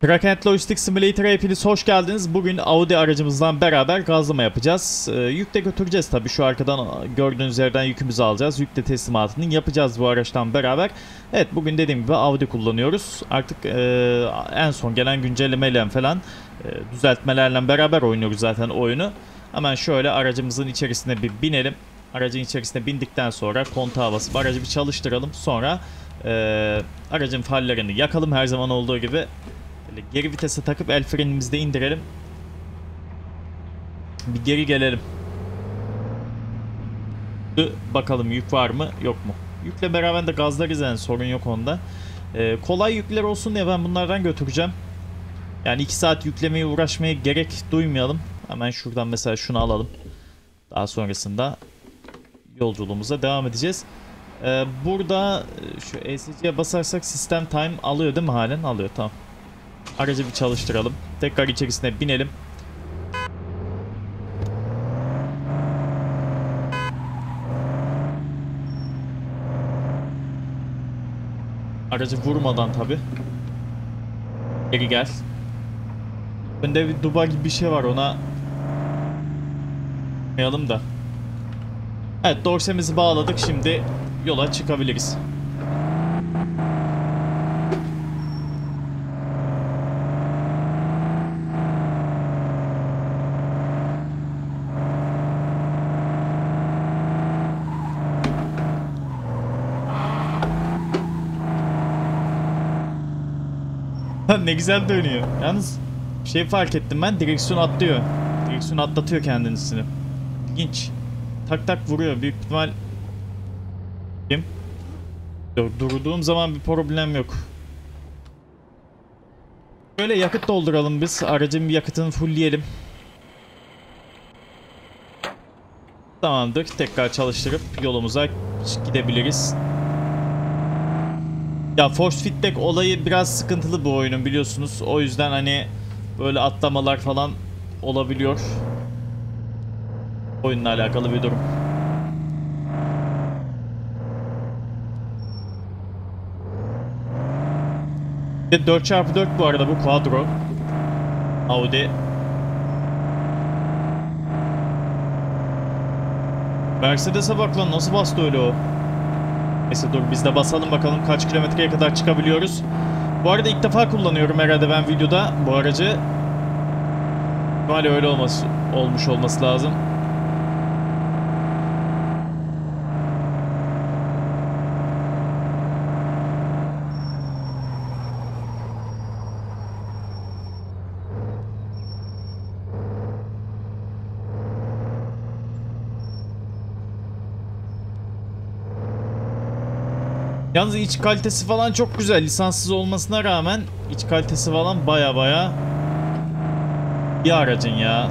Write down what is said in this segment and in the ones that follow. Trakent Logistics Simulator'a hepiniz hoş geldiniz. Bugün Audi aracımızdan beraber gazlama yapacağız. Yükle götüreceğiz tabii. Şu arkadan gördüğünüz yerden yükümüzü alacağız. Yükle teslimatını yapacağız bu araçtan beraber. Evet, bugün dediğim gibi Audi kullanıyoruz. Artık en son gelen güncellemeyle falan düzeltmelerle beraber oynuyoruz zaten oyunu. Hemen şöyle aracımızın içerisine bir binelim. Aracın içerisine bindikten sonra kontağa basıp aracı bir çalıştıralım. Sonra aracın farlarını yakalım her zaman olduğu gibi. Geri vitese takıp el frenimizi de indirelim. Bir geri gelelim. Bakalım yük var mı yok mu? Yükle beraber de gazlarız yani, sorun yok onda. Kolay yükler olsun diye ben bunlardan götüreceğim. Yani 2 saat yüklemeye uğraşmaya gerek duymayalım. Hemen şuradan mesela şunu alalım. Daha sonrasında yolculuğumuza devam edeceğiz. Burada şu ESC'ye basarsak sistem time alıyor değil mi halen? Alıyor, tamam. Aracı bir çalıştıralım. Tekrar içerisine binelim. Aracı vurmadan tabi. Geri gel. Önde bir duba gibi bir şey var, ona yapmayalım da. Evet, dorsemizi bağladık, şimdi yola çıkabiliriz. Ne güzel dönüyor. Yalnız bir şey fark ettim ben. Direksiyon atlıyor. Direksiyon atlatıyor kendisini. İlginç. Tak tak vuruyor. Büyük ihtimal... Kim? Durduğum zaman bir problem yok. Şöyle yakıt dolduralım biz. Aracın yakıtını fullleyelim. Tamamdır. Tekrar çalıştırıp yolumuza gidebiliriz. Ya force feedback olayı biraz sıkıntılı bu oyunun, biliyorsunuz. O yüzden hani böyle atlamalar falan olabiliyor. Oyunla alakalı bir durum. Bir de 4x4 bu arada bu Quattro. Audi. Mercedes'e bak lan, nasıl bastı öyle o. Neyse dur biz de basalım bakalım kaç kilometreye kadar çıkabiliyoruz. Bu arada ilk defa kullanıyorum herhalde ben videoda bu aracı. Valla öyle olmuş olması lazım. Yalnız iç kalitesi falan çok güzel. Lisanssız olmasına rağmen iç kalitesi falan baya iyi aracın ya.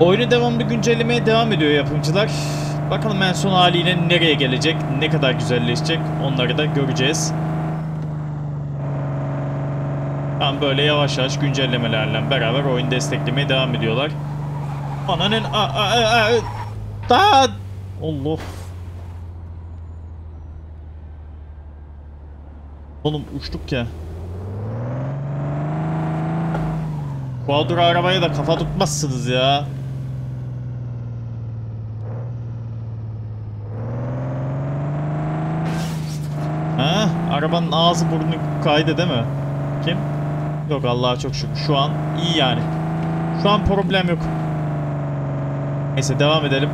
Oyunu devamlı güncellemeye devam ediyor yapımcılar. Bakalım en son haliyle nereye gelecek, ne kadar güzelleşecek, onları da göreceğiz. Tam böyle yavaş yavaş güncellemelerle beraber oyun desteklemeye devam ediyorlar. Ananın Allah. Oğlum uçtuk ya. Quattro arabaya da kafa tutmazsınız ya. Ha? Arabanın ağzı burnu kaydı değil mi? Kim? Yok, Allah'a çok şükür. Şu an iyi yani. Şu an problem yok. Neyse devam edelim.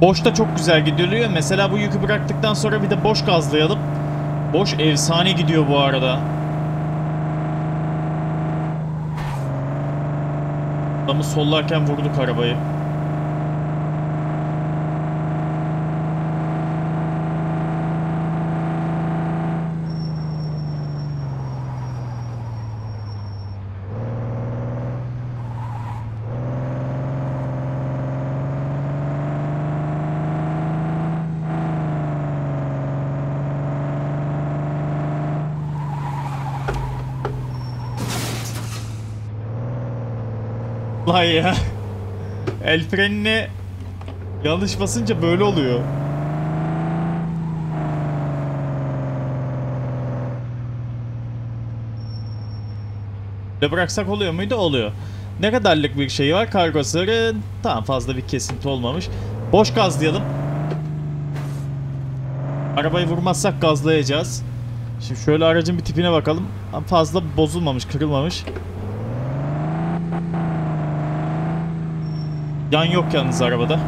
Boş da çok güzel gidiyor. Mesela bu yükü bıraktıktan sonra bir de boş gazlayalım. Boş efsane gidiyor bu arada. Adamı sollarken vurduk arabayı. Vallahi ya. El frenine yanlış basınca böyle oluyor. Böyle bıraksak oluyor muydu? Oluyor. Ne kadarlık bir şey var? Kargosların. Tamam, fazla bir kesinti olmamış. Boş gazlayalım. Arabayı vurmazsak gazlayacağız. Şimdi şöyle aracın bir tipine bakalım. Fazla bozulmamış, kırılmamış. Yan yok yalnız arabada.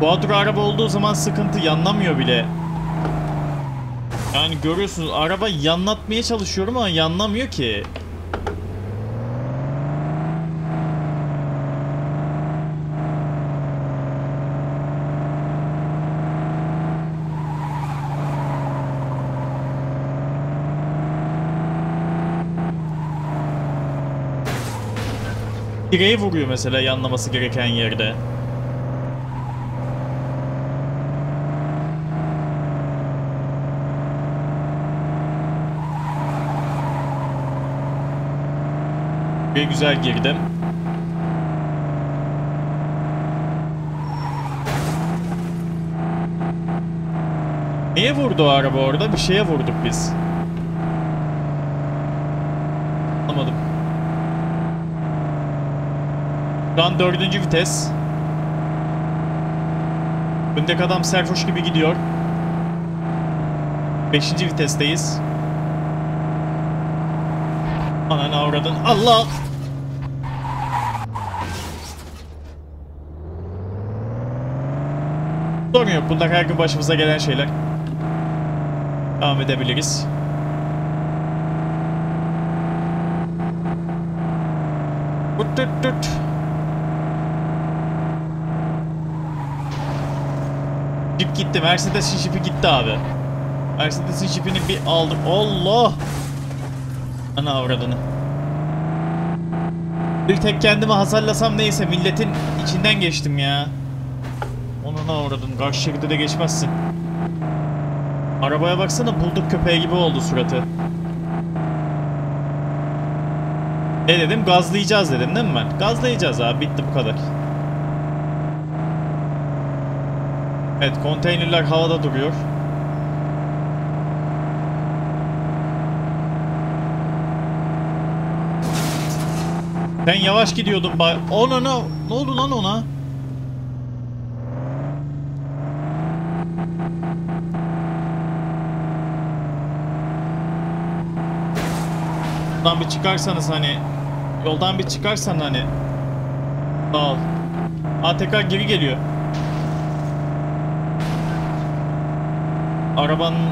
Quattro araba olduğu zaman sıkıntı, yanlamıyor bile. Yani görüyorsunuz, araba yanlatmaya çalışıyorum ama yanlamıyor ki. Direği vuruyor mesela yanlaması gereken yerde. Bir güzel girdim. Neye vurdu o araba orada? Bir şeye vurduk biz. Anlamadım. Şu an 4. vites. Öndeki adam serfoş gibi gidiyor. 5. vitesteyiz. Ananı avradın. Allah! Sorun yok. Bunlar her gün başımıza gelen şeyler. Devam edebiliriz. Jip gitti. Mercedes'in jipi gitti abi. Mercedes'in jipini bir aldık. Allah! Ana avradını. Bir tek kendimi hasarlasam neyse, milletin içinden geçtim ya. Ona avradın. Karşı şekilde de geçmezsin. Arabaya baksana, bulduk köpeği gibi oldu suratı. Ne dedim? Gazlayacağız dedim değil mi ben? Gazlayacağız abi. Bitti bu kadar. Evet, konteynerler havada duruyor. Sen yavaş gidiyordun bay. Ona ne oldu lan ona? Yoldan bir çıkarsanız hani, yoldan bir çıkarsan hani. Sağ ol. ATK geri geliyor. Arabanın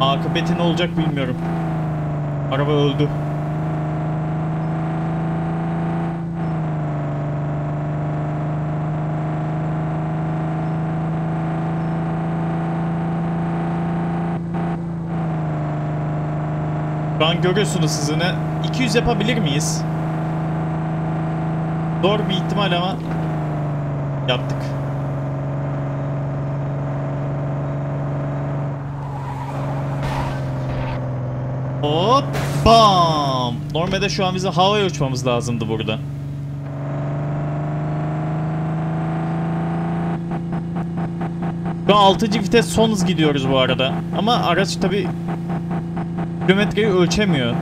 akıbeti ne olacak bilmiyorum. Araba öldü. Şu an görüyorsunuz sizine. 200 yapabilir miyiz? Zor bir ihtimal ama yaptık. Hop! Bam! Normalde şu an bize havaya uçmamız lazımdı burada. Şu an 6. vites son hız gidiyoruz bu arada. Ama araç tabi kilometreyi ölçemiyor.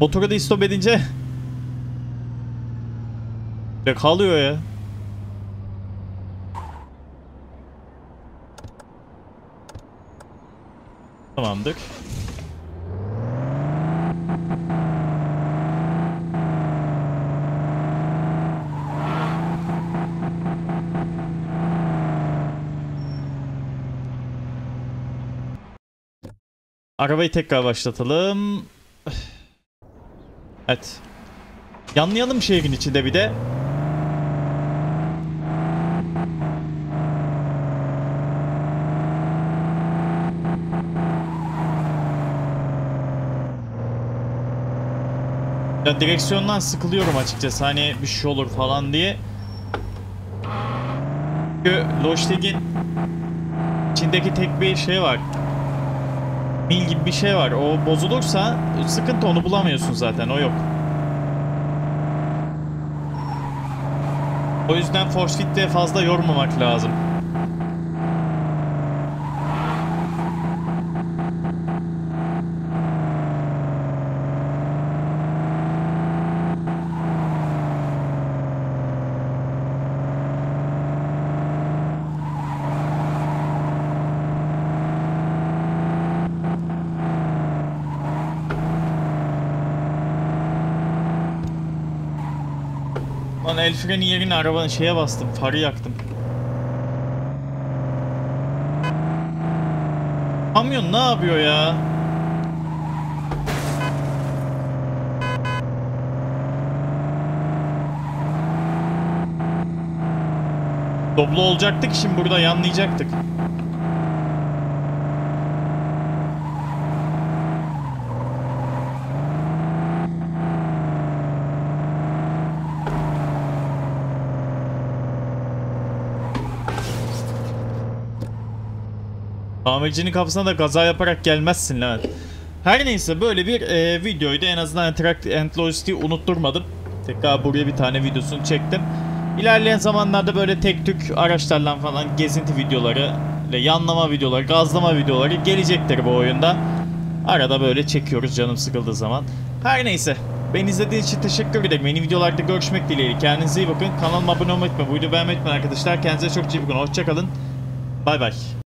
Motoru da istop edince kalıyor ya. Tamamdır. Arabayı tekrar başlatalım. Evet. Yanlayalım şehrin içinde bir de. Ya direksiyondan sıkılıyorum açıkçası, hani bir şey olur falan diye. Çünkü Logitech'in içindeki tek bir şey var. Mil gibi bir şey var. O bozulursa sıkıntı, onu bulamıyorsun zaten. O yok. O yüzden force fit'te fazla yormamak lazım. El freni yerine arabanın şeye bastım, farı yaktım. Kamyon ne yapıyor ya? Doblo olacaktık, şimdi burada yanlayacaktık. Tamircinin kapısına da kaza yaparak gelmezsin lan. Her neyse, böyle bir videoydu. En azından Trakent Logistics'i unutturmadım. Tekrar buraya bir tane videosunu çektim. İlerleyen zamanlarda böyle tek tük araçlarla falan gezinti videoları, yanlama videoları, gazlama videoları gelecektir bu oyunda. Arada böyle çekiyoruz canım sıkıldığı zaman. Her neyse, beni izlediğiniz için teşekkür ederim. Yeni videolarda görüşmek dileğiyle. Kendinize iyi bakın. Kanalıma abone olmayı unutmayın. Bu videoyu beğenmeyi unutmayın arkadaşlar. Kendinize çok iyi bakın. Hoşçakalın. Bay bay.